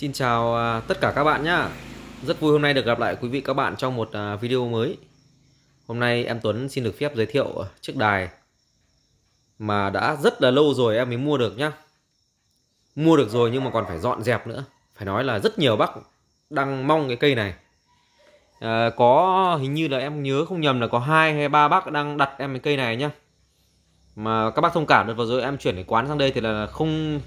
Xin chào tất cả các bạn nhé. Rất vui hôm nay được gặp lại quý vị các bạn trong một video mới. Hôm nay em Tuấn xin được phép giới thiệu chiếc đài mà đã rất là lâu rồi em mới mua được nhá. Mua được rồi nhưng mà còn phải dọn dẹp nữa. Phải nói là rất nhiều bác đang mong cái cây này. Có hình như là em nhớ không nhầm là có 2 hay 3 bác đang đặt em cái cây này nhá. Mà các bác thông cảm được, vào rồi em chuyển cái quán sang đây thì là không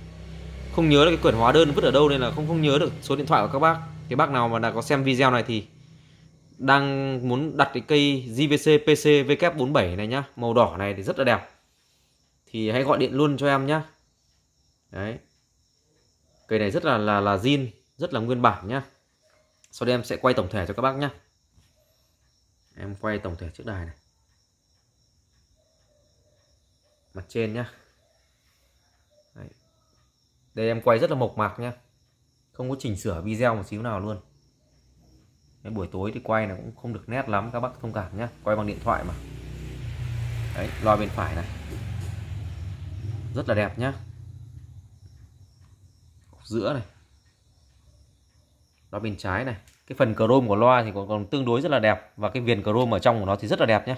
nhớ được cái quyển hóa đơn vứt ở đâu nên là không nhớ được số điện thoại của các bác. Cái bác nào mà đã có xem video này thì đang muốn đặt cái cây JVC PC47 này nhá, màu đỏ này thì rất là đẹp, thì hãy gọi điện luôn cho em nhá. Đấy, cây này rất là zin, rất là nguyên bản nhá. Sau đây em sẽ quay tổng thể cho các bác nhá. Em quay tổng thể chiếc đài này, mặt trên nhá. Đấy, đây em quay rất là mộc mạc nhá, không có chỉnh sửa video một xíu nào luôn. Đấy, buổi tối thì quay là cũng không được nét lắm, các bác thông cảm nhá, quay bằng điện thoại mà. Đấy, loa bên phải này rất là đẹp nhá, giữa này, loa bên trái này, cái phần chrome của loa thì còn tương đối rất là đẹp, và cái viền chrome ở trong của nó thì rất là đẹp nhá,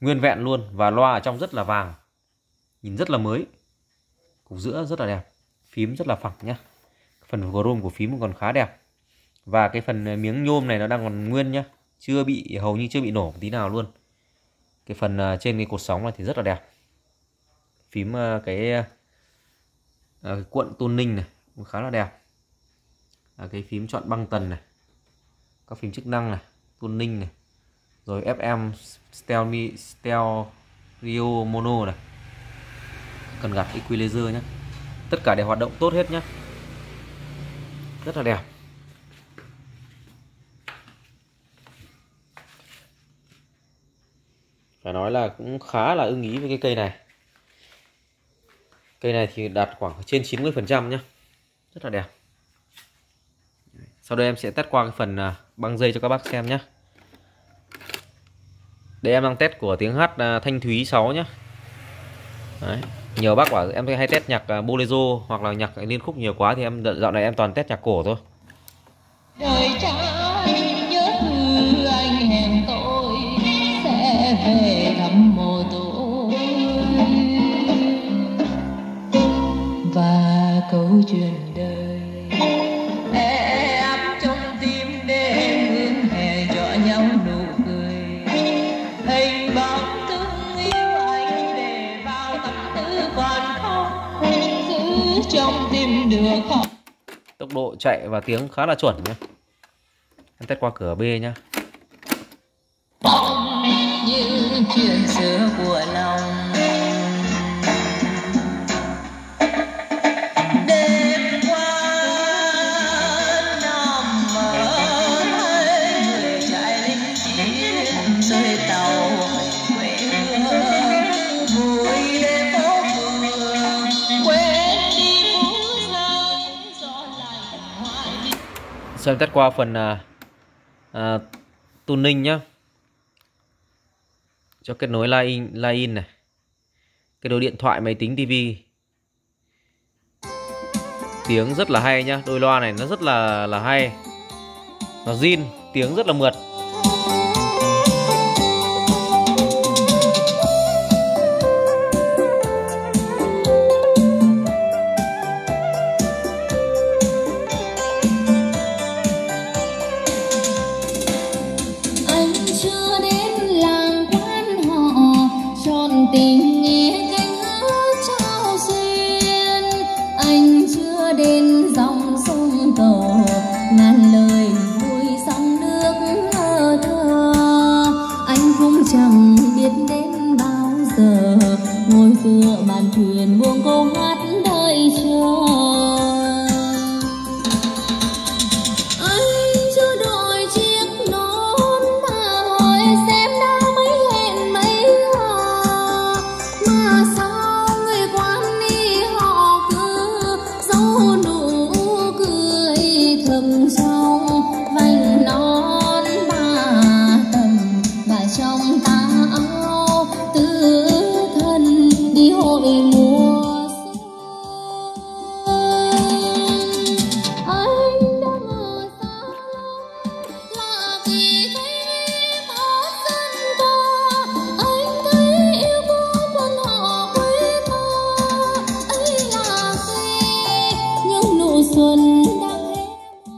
nguyên vẹn luôn, và loa ở trong rất là vàng, nhìn rất là mới. Cục giữa rất là đẹp, phím rất là phẳng nhá, phần chrome của phím còn khá đẹp, và cái phần miếng nhôm này nó đang còn nguyên nhá, chưa bị, hầu như chưa bị nổ một tí nào luôn. Cái phần trên cái cột sóng này thì rất là đẹp, phím cái cuộn tuning này cũng khá là đẹp, cái phím chọn băng tần này, các phím chức năng này, tuning này, rồi FM stereo mono này, cần gạt equalizer nhé, tất cả đều hoạt động tốt hết nhé, rất là đẹp. Phải nói là cũng khá là ưng ý với cái cây này. Cây này thì đạt khoảng trên 90% nhé, rất là đẹp. Sau đây em sẽ test qua cái phần băng dây cho các bác xem nhé. Đây em đang test của tiếng hát Thanh Thúy 6 nhé. Đấy, nhiều bác bảo em hay test nhạc bolero hoặc là nhạc liên khúc nhiều quá, thì em dạo này em toàn test nhạc cổ thôi. Đời cha anh nhớ thư anh hẹn tôi sẽ về thăm mộ tôi, và câu chuyện đời em trong tim đêm hương hè cho nhau nụ cười, hình bóng thương yêu anh để vào tâm tư còn không giữ trong tim được không. Tốc độ chạy và tiếng khá là chuẩn nhé. Em test qua cửa B nhá. Những chuyện xưa của lòng. Xem test qua phần tuning nhá, cho kết nối line in này, kết nối điện thoại, máy tính, tivi. Tiếng rất là hay nhá, đôi loa này nó rất là hay, nó zin, tiếng rất là mượt. Hãy subscribe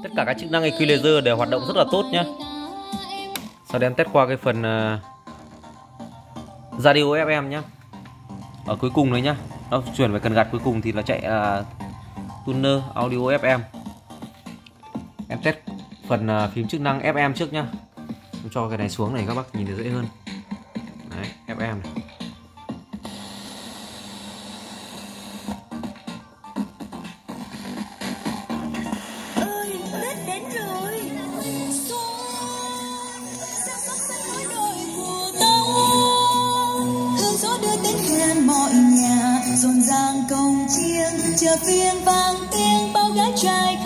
Tất cả các chức năng equalizer đều hoạt động rất là tốt nhé. Sau đây em test qua cái phần radio FM nhé. Ở cuối cùng đấy nhá, nó chuyển về cần gạt cuối cùng thì nó chạy tuner audio FM. Em test phần phím chức năng FM trước nhá. Em cho cái này xuống này các bác nhìn được dễ hơn. Đấy, FM này. Chờ phiên vang tiếng bao gái trai.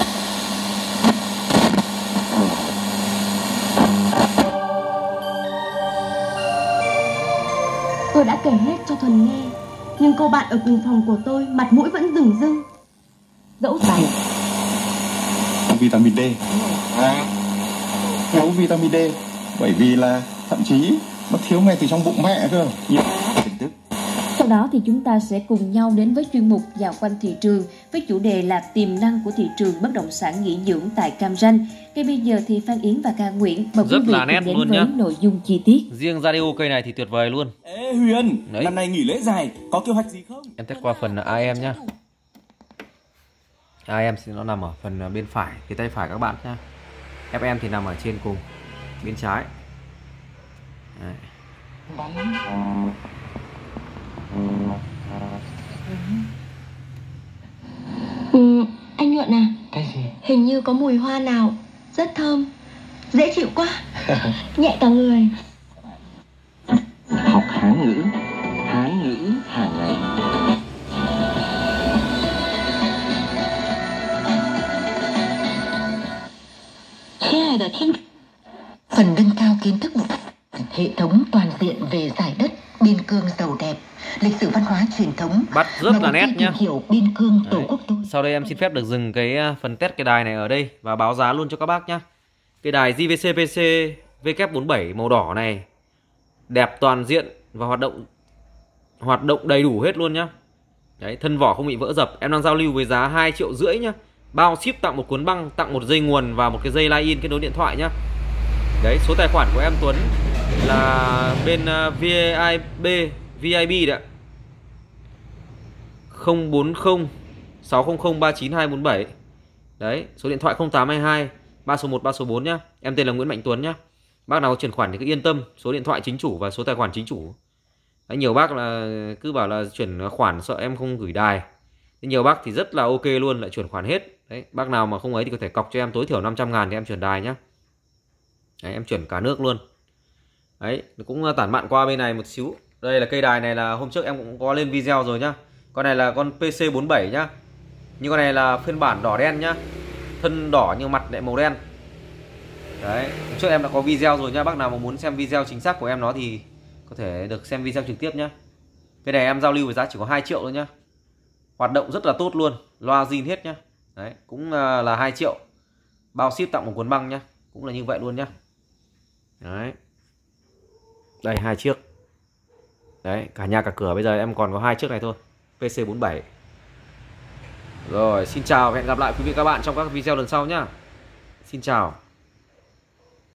Tôi đã kể hết cho Thuần nghe, nhưng cô bạn ở cùng phòng của tôi mặt mũi vẫn rừng rưng. Dẫu rằng vitamin D thiếu vitamin D, bởi vì là thậm chí nó thiếu ngay từ trong bụng mẹ cơ. Sau đó thì chúng ta sẽ cùng nhau đến với chuyên mục Dạo quanh thị trường với chủ đề là tiềm năng của thị trường bất động sản nghỉ dưỡng tại Cam Ranh. Ngay bây giờ thì Phan Yến và Ca Nguyễn mời quý vị đến luôn với nhá. Nội dung chi tiết. Riêng radio cây này thì tuyệt vời luôn. Ê Huyền, đấy, năm nay nghỉ lễ dài có kế hoạch gì không? Em test qua phần AM nhá. AM thì nó nằm ở phần bên phải, phía tay phải các bạn nhá. FM thì nằm ở trên cùng, bên trái. Đấy. Anh Nhuận à, cái gì? Hình như có mùi hoa nào rất thơm, dễ chịu quá. Nhẹ cả người. Học Hán ngữ hàng ngày. Phần nâng cao kiến thức một hệ thống toàn diện về giải đất biên cương giàu đẹp, lịch sử văn hóa truyền thống. Bắt rất là nét nhá. Hiểu biên cương tổ quốc tôi. Sau đây em xin phép được dừng cái phần test cái đài này ở đây và báo giá luôn cho các bác nhá. Cái đài JVC VF47 màu đỏ này đẹp toàn diện và hoạt động đầy đủ hết luôn nhá. Đấy, thân vỏ không bị vỡ dập. Em đang giao lưu với giá 2,5 triệu nhá. Bao ship tặng một cuốn băng, tặng một dây nguồn và một cái dây line kết nối điện thoại nhá. Đấy, số tài khoản của em Tuấn là bên VIB đấy ạ. 040 600 39247. Đấy, số điện thoại 0822 3 số 1 3 số 4 nhá. Em tên là Nguyễn Mạnh Tuấn nhá. Bác nào có chuyển khoản thì cứ yên tâm, số điện thoại chính chủ và số tài khoản chính chủ. Đấy, nhiều bác là cứ bảo là chuyển khoản sợ em không gửi đài. Đấy, nhiều bác thì rất là ok luôn, lại chuyển khoản hết. Đấy, bác nào mà không ấy thì có thể cọc cho em tối thiểu 500.000 thì em chuyển đài nhá. Đấy, em chuyển cả nước luôn. Đấy, cũng tản mạn qua bên này một xíu. Đây là cây đài này là hôm trước em cũng có lên video rồi nhá. Con này là con PC47 nhá. Nhưng con này là phiên bản đỏ đen nhá. Thân đỏ nhưng mặt lại màu đen. Đấy, hôm trước em đã có video rồi nhá. Bác nào mà muốn xem video chính xác của em nó thì có thể được xem video trực tiếp nhá. Cái này em giao lưu với giá chỉ có 2 triệu thôi nhá. Hoạt động rất là tốt luôn, loa zin hết nhá. Đấy, cũng là 2 triệu. Bao ship tặng một cuốn băng nhá. Cũng là như vậy luôn nhá. Đấy. Đây, 2 chiếc. Đấy, cả nhà cả cửa, bây giờ em còn có 2 chiếc này thôi, PC47. Rồi, xin chào và hẹn gặp lại quý vị các bạn trong các video lần sau nhá. Xin chào.